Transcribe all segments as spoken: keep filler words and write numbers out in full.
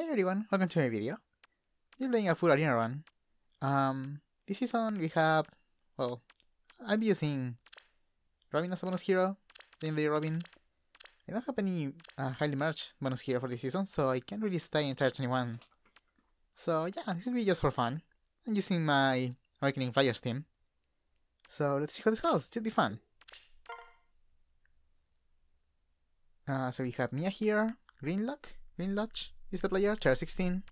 Hey everyone, welcome to my video. We're playing a full arena run. Um, this season we have, well, I'm using Robin as a bonus hero, Legendary Robin. I don't have any uh, highly merged bonus hero for this season, so I can't really stay in charge anyone. So yeah, this will be just for fun. I'm using my Awakening Flyers team. So let's see how this goes, it should be fun. Uh, so we have Mia here, Greenlock, Green Lodge is the player, tier sixteen.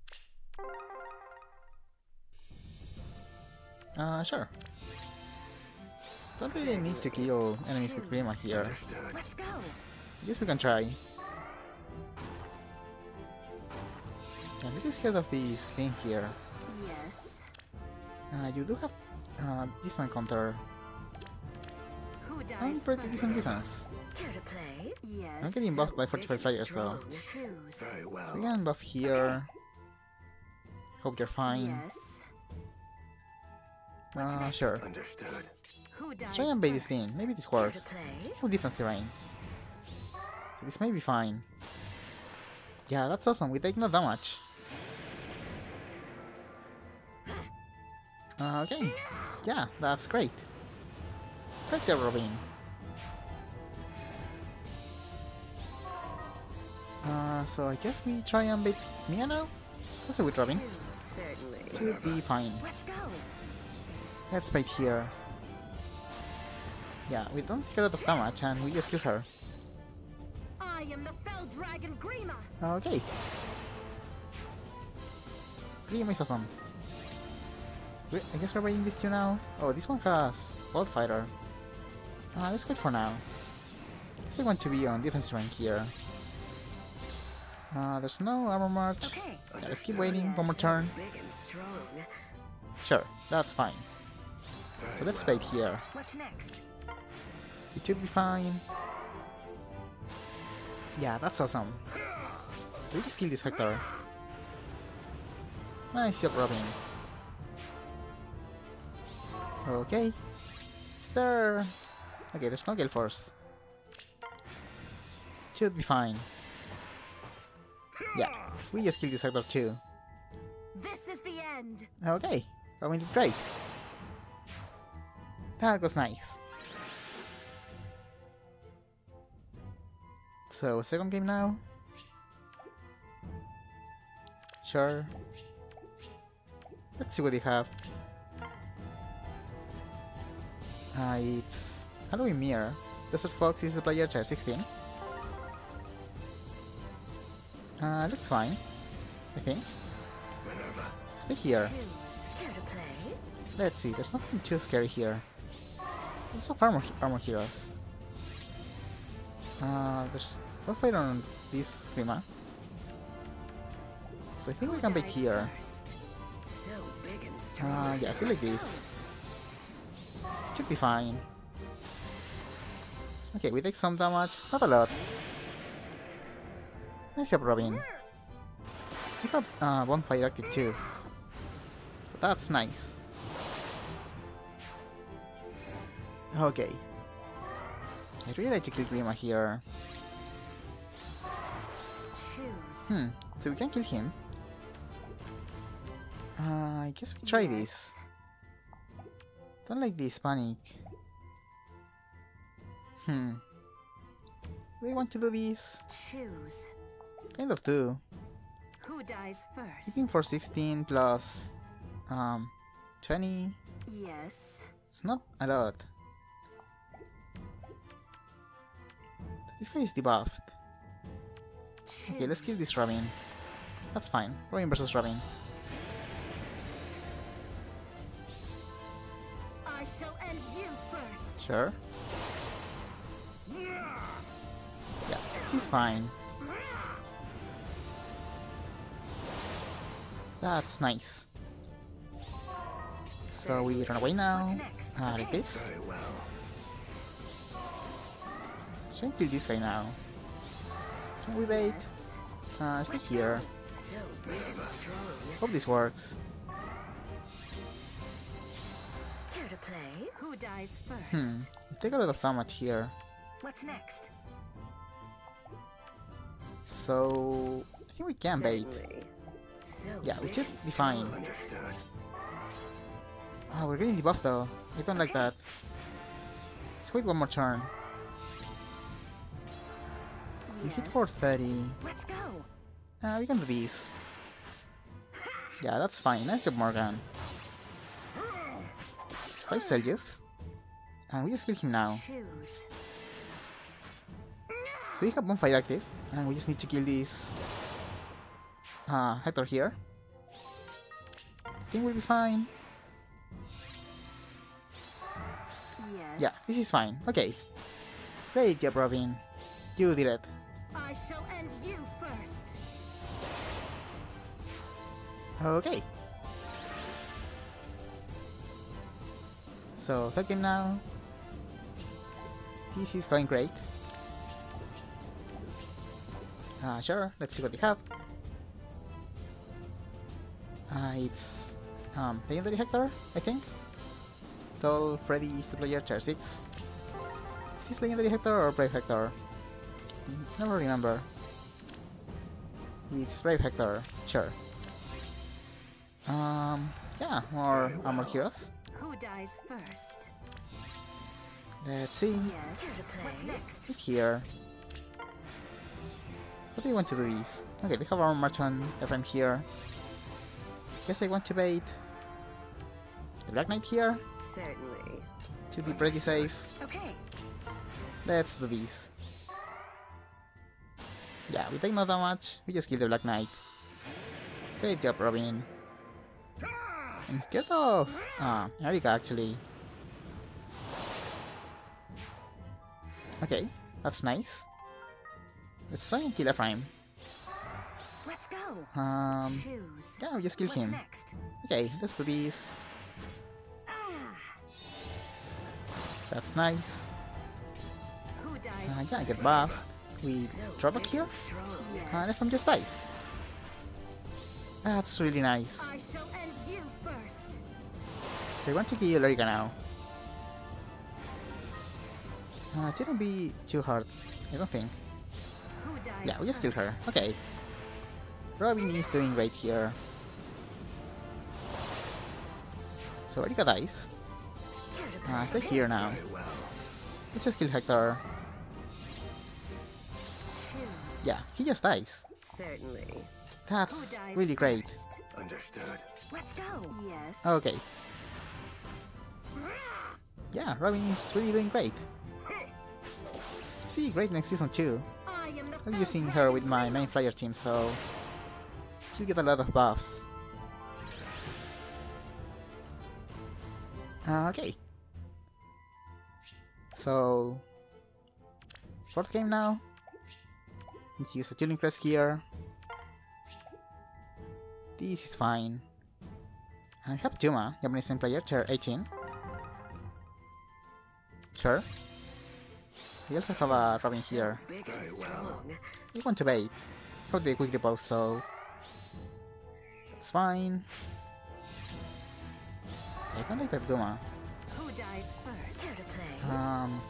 Uh, sure. Don't really need to kill enemies with Grima here. Let's go. I guess we can try. I'm really scared of this thing here. Yes. Uh, you do have uh, Distant Counter. Who dies I'm pretty decent defense. Care to play? Yes. I'm getting buffed by forty-five players though. Very well. So we can buff here. Okay. Hope you're fine. Yes. Uh, sure. Understood. Let's try and bait this thing. Maybe this works. Have defense terrain. So this may be fine. Yeah, that's awesome. We take not that much. Uh, okay. Yeah, that's great. Right there, Robin. Uh, so I guess we try and bait Mia now? That's a good Robin. Should be fine. Let's go. Let's bait here. Yeah, we don't take a lot of damage and we just kill her. I am the fell dragon Grima. Okay. Grima is awesome. Wait, I guess we're baiting these two now. Oh, this one has Wildfighter. Ah, uh, that's good for now. I guess I want to be on defense rank here. Uh, there's no armor march. Okay. Yeah, let's keep waiting. Yes. One more turn. Sure, that's fine. Very so let's bait well. Here. What's next? It should be fine. Yeah, that's awesome. So we just kill this Hector. Nice job, Robin. Okay. Is there... Okay, there's no Gale Force. Should be fine. Yeah, we just killed this Hector too. This is the end. Okay, Robin did great. That was nice. So, second game now. Sure. Let's see what they have. Uh, it's Halloween Mirror. Desert Fox is the player, tier sixteen. Uh, looks fine, I think. Stay here. Let's see, there's nothing too scary here. Lots of armor, armor heroes. Uh, there's no fight on this Grima. So I think we can bait here. Uh, yeah, still like this. Should be fine. Okay, we take some damage, not a lot. Nice job, Robin. We have uh, Bonfire active too. That's nice. Okay. I'd really like to kill Grima here. Hmm, so we can kill him. Uh, I guess we try this. Don't like this panic. Hmm. Do we want to do this? Choose. Kind of do. Who dies first? Looking for sixteen plus um twenty. Yes. It's not a lot. This guy is debuffed. Choose. Okay, let's kill this Robin. That's fine. Robin versus Robin. I shall end you first. Sure. Yeah, she's fine. That's nice. So we run away now. Ah, uh, like this. Let's try and kill this guy now. Can we bait? Ah, uh, stay here. Hope this works. Hmm, we take a lot of damage here. What's next? So I think we can bait. Yeah, we should be fine. Oh, we're getting debuffed though. I don't like that. Let's wait one more turn. We hit four thirty. Let's go. Uh, we can do these. Yeah, that's fine. Nice job, Morgan. Survive Celsius. And we just kill him now. So we have Bonfire active, and we just need to kill this uh, Hector here. I think we'll be fine. Yes. Yeah, this is fine. Okay. Great job, Robin. You did it. I shall end you first. Okay. So, third game now. This is going great. Uh, sure, let's see what they have. Uh, it's um, Legendary Hector, I think. Tall Freddy is the player, tier six. Is this Legendary Hector or Brave Hector? Never remember. It's Brave Hector, sure. Um, yeah, more armor heroes. Who dies first? Let's see. Yes. What's next? Click here. What do you want to do this? Okay, they have our merchant Ephraim here. Guess I want to bait the Black Knight here. Certainly. Should be pretty safe. Okay. Let's do this. Yeah, we take not that much. We just kill the Black Knight. Great job, Robin. Instead of ah, Eirika actually. Okay, that's nice. Let's try and kill Ephraim. Let's go. Um, Choose. Yeah, we just kill What's him. Next? Okay, let's do this. Ah. That's nice. Who dies uh, yeah, I get buffed. We so drop back here, yes. And Ephraim just dies. That's really nice. I shall end you first. So I want to kill Lurica now. Uh, it shouldn't be too hard, I don't think. Who dies yeah, we just first? Kill her. Okay. Robin is doing great here. So Eirika dies. Uh, stay here now. Let's just kill Hector. Yeah, he just dies. Certainly. That's really great. Understood. Let's go. Yes. Okay. Yeah, Robin is really doing great. She'll be great next season too. I'm using her with my main flyer team, so she'll get a lot of buffs. Uh, okay. So fourth game now. Let's use a Chilling Crest here. This is fine. I have Duma, Japanese player, tier eighteen. Sure. We also have a Robin here. Very well. We want to bait. Have the Quick Rebuff, so it's fine. I don't like that Duma. Who dies first? Um,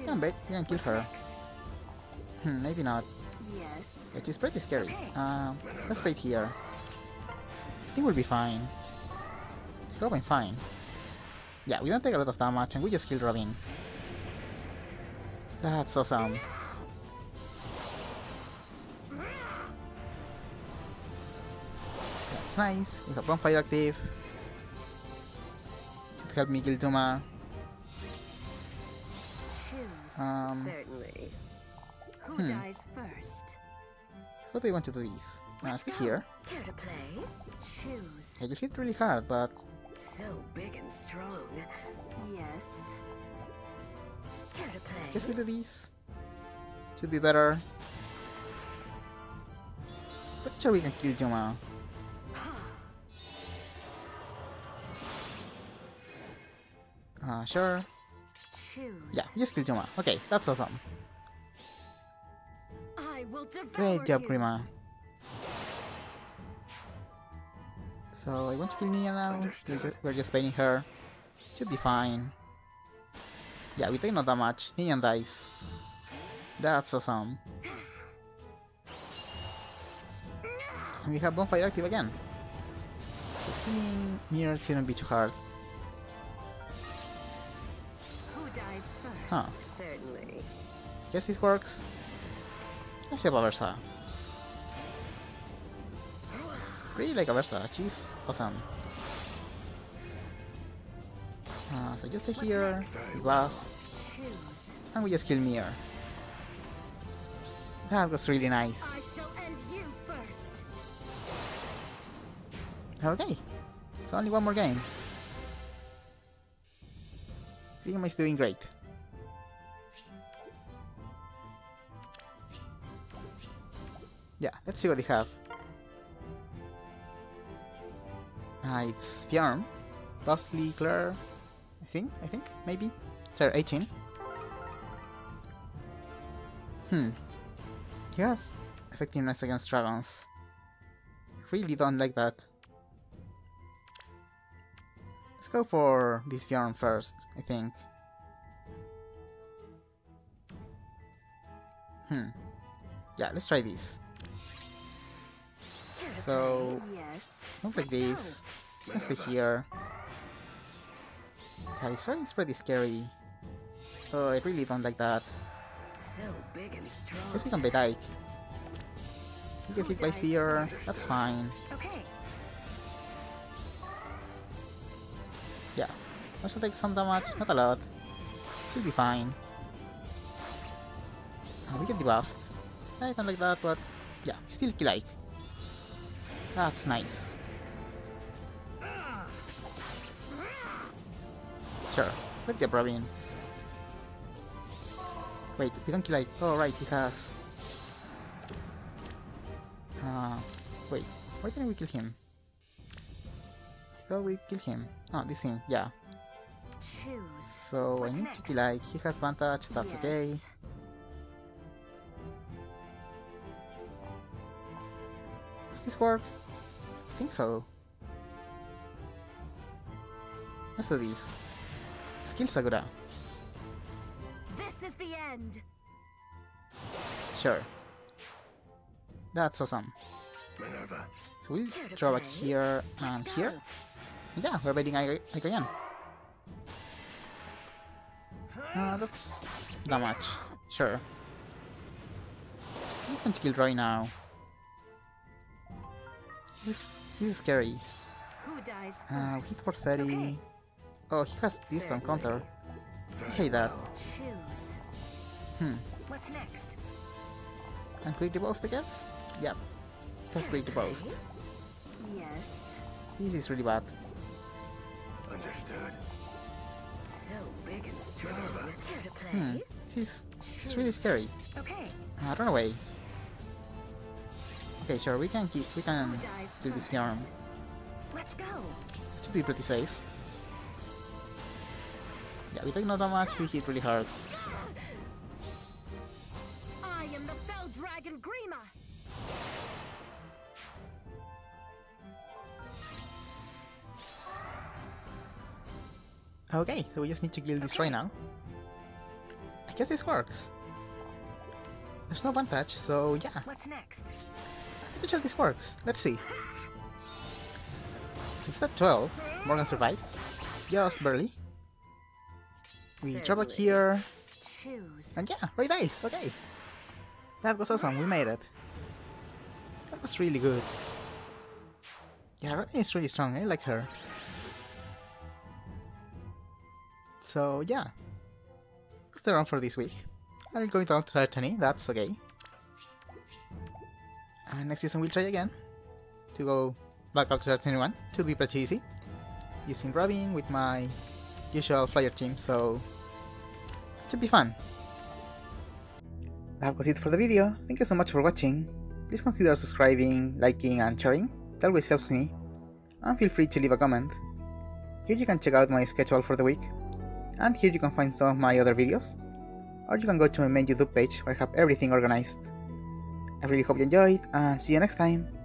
you can bait. You can kill her. Hmm, maybe not. Yes. Which is pretty scary. Okay. Um, let's bait here. I think we'll be fine. I hope I'm fine. Yeah, we don't take a lot of damage and we just kill Robin. That's awesome. That's nice. We have Bonfire active. Should help me kill Duma. Um, Certainly. Who hmm. dies first? What do we want to do this? Uh, stay here. Here to play. Choose. I just hit really hard, but so big and strong. Yes. Here to play. Guess we do this. Should be better. But sure we can kill Duma. Uh sure. Choose. Yeah, just kill Duma. Okay, that's awesome. Great job, Grima. So I want to kill Mia now. We're just, we're just baiting her. Should be fine. Yeah, we take not that much. Mia dies. That's awesome. we have Bonfire active again. So killing Mirror shouldn't be too hard. Who dies first? Huh. Certainly. Yes, this works. Let's have Aversa. Really like Aversa, she's awesome. Uh, so just stay here, we buff, and we just kill Mirror. That was really nice. I shall end you first. Okay, so only one more game. Grima is doing great. Yeah, let's see what they have. Uh, it's Fjorm, Bosley, Claire, I think, I think, maybe. Claire eighteen. Hmm. Yes, effectiveness against dragons. Really don't like that. Let's go for this Fjorm first, I think. Hmm. Yeah, let's try this. So, not like this. Let's stay here. Okay, sorry, it's pretty scary. Oh, I really don't like that. So big and strong. Guess we can be like. You get hit by fear, that's fine. Okay. Yeah. Also take some damage, not a lot. She'll be fine. Oh, we get debuffed. I don't like that, but yeah, still kill like. That's nice. Sure, let's get Robin. Wait, we don't kill like. Oh right, he has. Uh, wait, why didn't we kill him? I thought we killed him. Oh, this thing, yeah. Choose. So What's I need next? to kill like. He has Vantage. That's yes. okay. Does this work? I think so. Let's do this. Let's kill Sakura. This is the end. Sure. That's awesome. Maneuver. So we'll draw back here and here. Yeah, we're baiting Eirika again. Uh, that's damage. Sure. I'm going to kill Roy now. This this is scary. Uh, hit for thirty. Okay. Oh, he has distant counter. I hate that. Choose. Hmm. What's next? And Greedy Boast, I guess? Yep. He has Greedy Boast. Yes. This is really bad. Understood. So big and strong. Here to play. Hmm. This is, is really scary. Okay. Uh, run away. Okay, sure. We can keep. We can kill this Fjorm. Let's go. It should be pretty safe. Yeah, we take no damage, we hit really hard. I am the fell dragon Grima. Okay, so we just need to kill this okay. right now. I guess this works. There's no Vantage, so yeah. What's next? I'm pretty sure this works. Let's see. So it's at twelve. Morgan survives. Just barely. We drop back here, Choose. and yeah, right dice, okay. That was awesome, we made it. That was really good. Yeah, Robin is really strong, I like her. So yeah, that's the round for this week. I'm going down to thirty, that's okay. And next season we'll try again, to go back up to twenty-one, should be pretty easy. Using Robin with my usual flyer team, so it should be fun. That was it for the video. Thank you so much for watching. Please consider subscribing, liking and sharing, that always helps me, and feel free to leave a comment. Here you can check out my schedule for the week, and here you can find some of my other videos, or you can go to my main YouTube page where I have everything organized. I really hope you enjoyed, and see you next time!